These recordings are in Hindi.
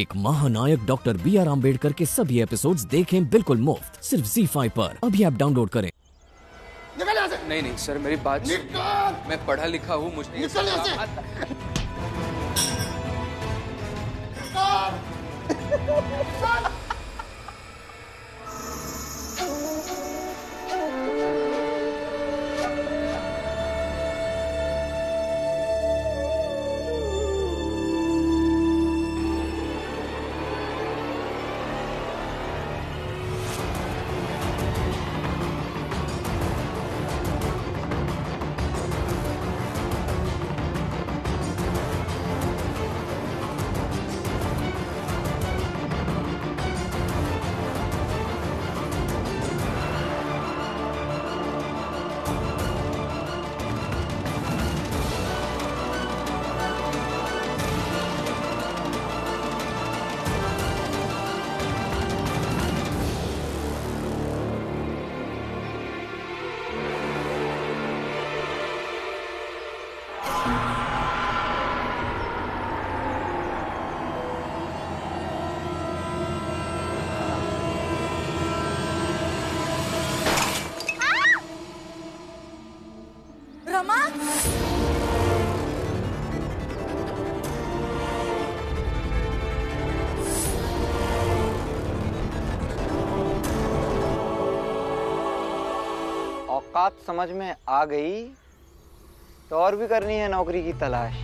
एक महानायक डॉक्टर BR आम्बेडकर के सभी एपिसोड्स देखें बिल्कुल मुफ्त, सिर्फ G5 पर। अभी आप डाउनलोड करें। निकल यहाँ से। नहीं नहीं सर, मेरी बात निकल। मैं पढ़ा लिखा हूँ, मुझे निकल यहाँ से। बात समझ में आ गई तो और भी करनी है नौकरी की तलाश।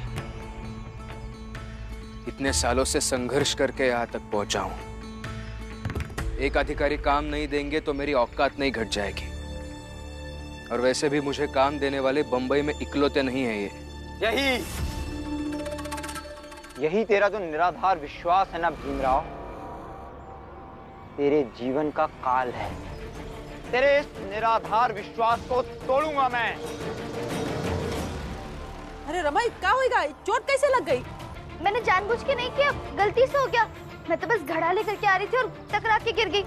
इतने सालों से संघर्ष करके यहाँ तक पहुंचा हूं। एक अधिकारी काम नहीं देंगे तो मेरी औकात नहीं घट जाएगी। और वैसे भी मुझे काम देने वाले बंबई में इकलौते नहीं है ये। यही तेरा तो निराधार विश्वास है ना भीमराव, तेरे जीवन का काल है। तेरे इस निराधार विश्वास को तोड़ूंगा मैं। अरे रमाई, क्या होगा? चोट कैसे लग गई? मैंने जानबूझ के नहीं किया, गलती से हो गया। मैं तो बस घड़ा लेकर के आ रही थी और टकरा के गिर गई।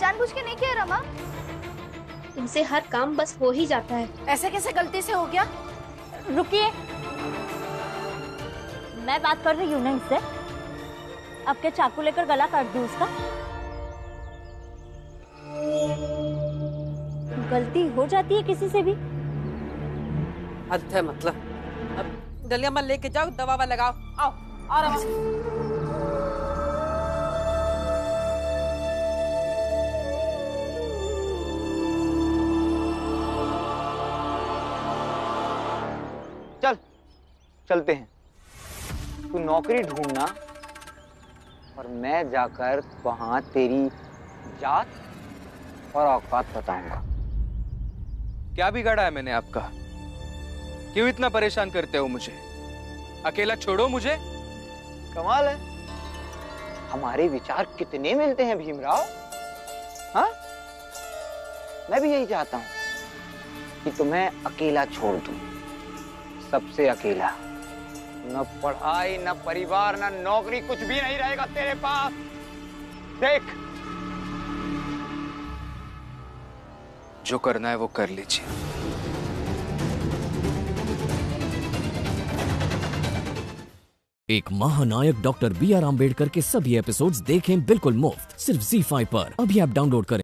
जानबूझ के नहीं किया रमा। तुमसे हर काम बस हो ही जाता है। ऐसे कैसे गलती से हो गया? रुकिए, मैं बात कर रही हूँ ना इससे। अब क्या चाकू लेकर गला काट दूं उसका? गलती हो जाती है किसी से भी। अच्छा मतलब अब गलिया मत लेके जाओ, दवा वा लगाओ। आओ और चल, चलते हैं। तू नौकरी ढूंढना और मैं जाकर वहां तेरी जात और औकात बताऊंगा। क्या बिगाड़ा है मैंने आपका? क्यों इतना परेशान करते हो मुझे? अकेला छोड़ो मुझे। कमाल है, हमारे विचार कितने मिलते हैं भीमराव। हाँ, मैं भी यही चाहता हूं कि तुम्हें अकेला छोड़ दूं, सबसे अकेला। न पढ़ाई, न परिवार, न नौकरी, कुछ भी नहीं रहेगा तेरे पास। देख, जो करना है वो कर लीजिए। एक महानायक डॉक्टर BR आम्बेडकर के सभी एपिसोड्स देखें बिल्कुल मुफ्त, सिर्फ G5 पर। अभी आप डाउनलोड करें।